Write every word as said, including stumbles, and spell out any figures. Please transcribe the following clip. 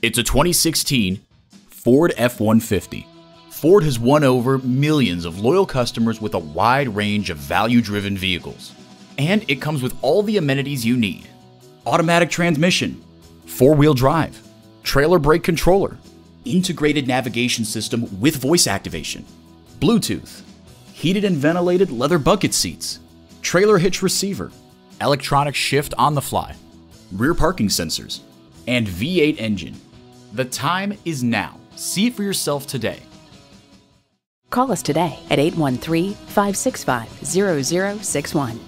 It's a twenty sixteen Ford F one fifty. Ford has won over millions of loyal customers with a wide range of value-driven vehicles. And it comes with all the amenities you need. Automatic transmission, four-wheel drive, trailer brake controller, integrated navigation system with voice activation, Bluetooth, heated and ventilated leather bucket seats, trailer hitch receiver, electronic shift on the fly, rear parking sensors, and V eight engine. The time is now. See it for yourself today. Call us today at eight one three, five six five, zero zero six one.